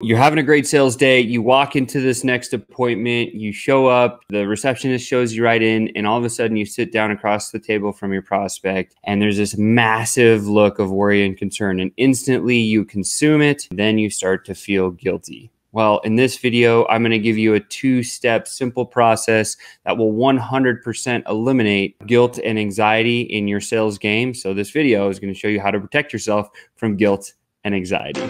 You're having a great sales day. You walk into this next appointment, you show up, the receptionist shows you right in, and all of a sudden you sit down across the table from your prospect and there's this massive look of worry and concern, and instantly you consume it. Then you start to feel guilty. Well, in this video, I'm going to give you a two-step simple process that will 100% eliminate guilt and anxiety in your sales game. So this video is going to show you how to protect yourself from guilt and anxiety.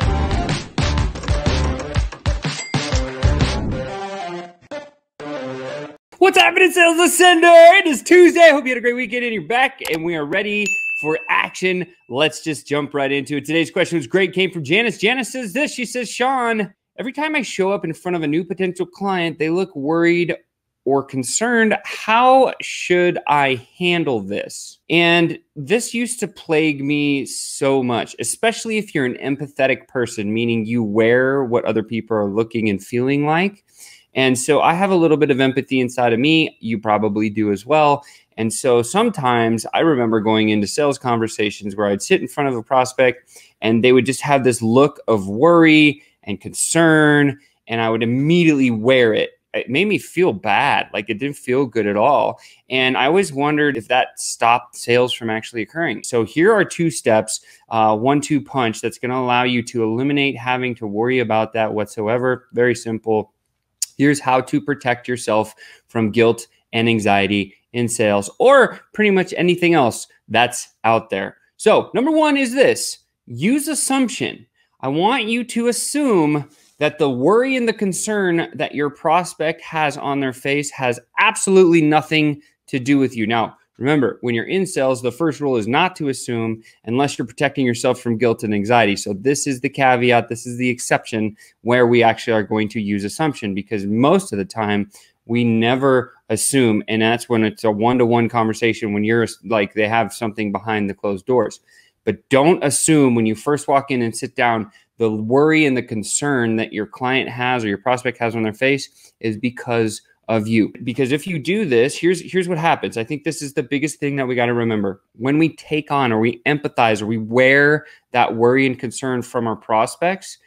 What's happening, Sales Ascender? It is Tuesday. Hope you had a great weekend and you're back and we are ready for action. Let's just jump right into it. Today's question was great. Came from Janice. Janice says this. She says, Sean, every time I show up in front of a new potential client, they look worried or concerned. How should I handle this? And this used to plague me so much, especially if you're an empathetic person, meaning you wear what other people are looking and feeling like. And so I have a little bit of empathy inside of me. You probably do as well. And so sometimes I remember going into sales conversations where I'd sit in front of a prospect and they would just have this look of worry and concern, and I would immediately wear it. It made me feel bad. Like, it didn't feel good at all. And I always wondered if that stopped sales from actually occurring. So here are two steps, 1-2 punch that's going to allow you to eliminate having to worry about that whatsoever. Very simple. Here's how to protect yourself from guilt and anxiety in sales, or pretty much anything else that's out there. So number one is this: use assumption. I want you to assume that the worry and the concern that your prospect has on their face has absolutely nothing to do with you. Now, remember, when you're in sales, the first rule is not to assume unless you're protecting yourself from guilt and anxiety. So this is the caveat. This is the exception where we actually are going to use assumption, because most of the time we never assume. And that's when it's a one-to-one conversation, when you're like, they have something behind the closed doors. But don't assume when you first walk in and sit down, the worry and the concern that your client has or your prospect has on their face is because of you. Because if you do this, here's what happens. I think this is the biggest thing that we got to remember. When we take on or we empathize or we wear that worry and concern from our prospects,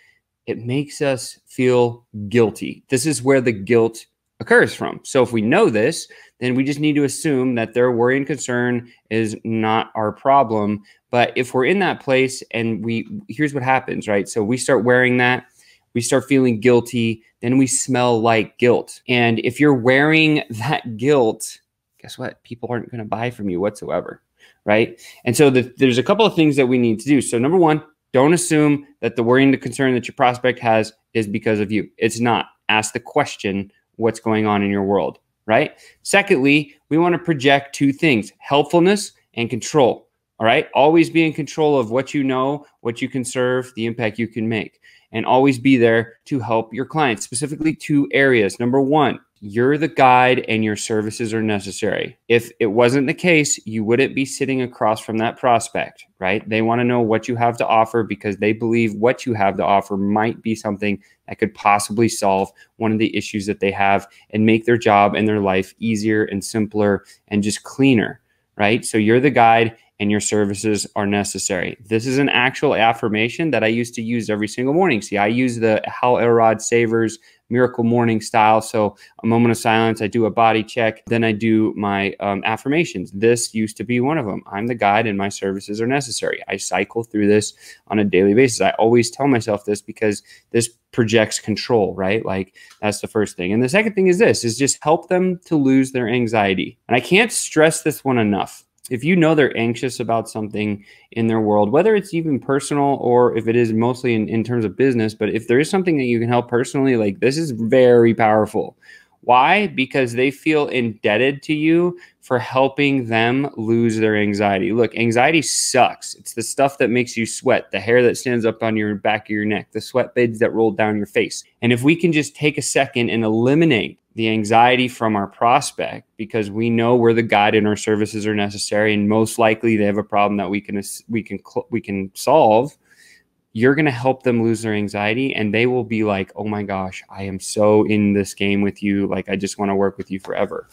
it makes us feel guilty. This is where the guilt occurs from. So if we know this, then we just need to assume that their worry and concern is not our problem. But if we're in that place and here's what happens, right? So we start wearing that, we start feeling guilty, then we smell like guilt. And if you're wearing that guilt, guess what? People aren't going to buy from you whatsoever, right? And so there's a couple of things that we need to do. So number one, don't assume that the worry and the concern that your prospect has is because of you. It's not. Ask the question, what's going on in your world, right? Secondly, we want to project two things: helpfulness and control. All right. Always be in control of what you know, what you can serve, the impact you can make, and always be there to help your clients, specifically two areas. Number one, you're the guide and your services are necessary. If it wasn't the case, you wouldn't be sitting across from that prospect, right? They want to know what you have to offer because they believe what you have to offer might be something that could possibly solve one of the issues that they have and make their job and their life easier and simpler and just cleaner, right? So you're the guide and your services are necessary. This is an actual affirmation that I used to use every single morning. See, I use the Hal Elrod Savers Miracle Morning style. So a moment of silence, I do a body check, then I do my affirmations. This used to be one of them. I'm the guide and my services are necessary. I cycle through this on a daily basis. I always tell myself this because this projects control, right? Like, that's the first thing. And the second thing is this, is just help them to lose their anxiety. And I can't stress this one enough. If you know they're anxious about something in their world, whether it's even personal or if it is mostly in terms of business, but if there is something that you can help personally, like, this is very powerful. Why? Because they feel indebted to you for helping them lose their anxiety. Look, anxiety sucks. It's the stuff that makes you sweat, the hair that stands up on your back of your neck, the sweat beads that roll down your face. And if we can just take a second and eliminate the anxiety from our prospect, because we know we're the guide and our services are necessary, and most likely they have a problem that we can solve, you're going to help them lose their anxiety, and they will be like, oh my gosh, I am so in this game with you. Like, I just want to work with you forever.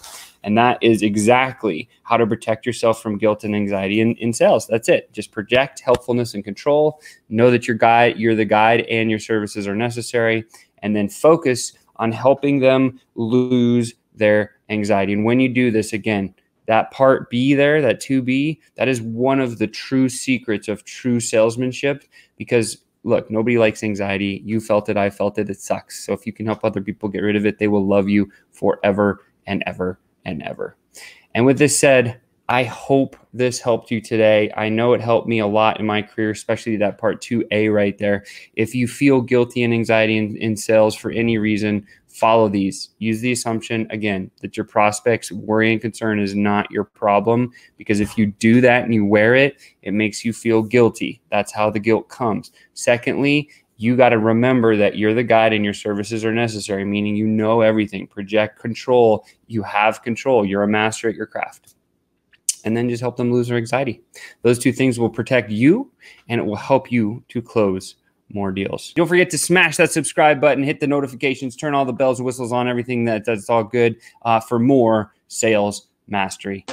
And that is exactly how to protect yourself from guilt and anxiety in sales. That's it. Just project helpfulness and control. Know that you're the guide and your services are necessary. And then focus on helping them lose their anxiety. And when you do this, again, that part B there, that 2B, that is one of the true secrets of true salesmanship, because look, nobody likes anxiety. You felt it. I felt it. It sucks. So if you can help other people get rid of it, they will love you forever and ever and ever. And with this said, I hope this helped you today. I know it helped me a lot in my career, especially that part 2A right there. If you feel guilty and anxiety in sales for any reason, follow these. Use the assumption, again, that your prospects' worry and concern is not your problem, because if you do that and you wear it, it makes you feel guilty. That's how the guilt comes. Secondly, you got to remember that you're the guide and your services are necessary, meaning you know everything. Project control. You have control. You're a master at your craft. And then just help them lose their anxiety. Those two things will protect you, and it will help you to close more deals. Don't forget to smash that subscribe button, hit the notifications, turn all the bells and whistles on, everything that's all good for more sales mastery.